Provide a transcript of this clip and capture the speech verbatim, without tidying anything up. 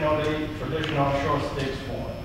traditionally traditional short sticks form.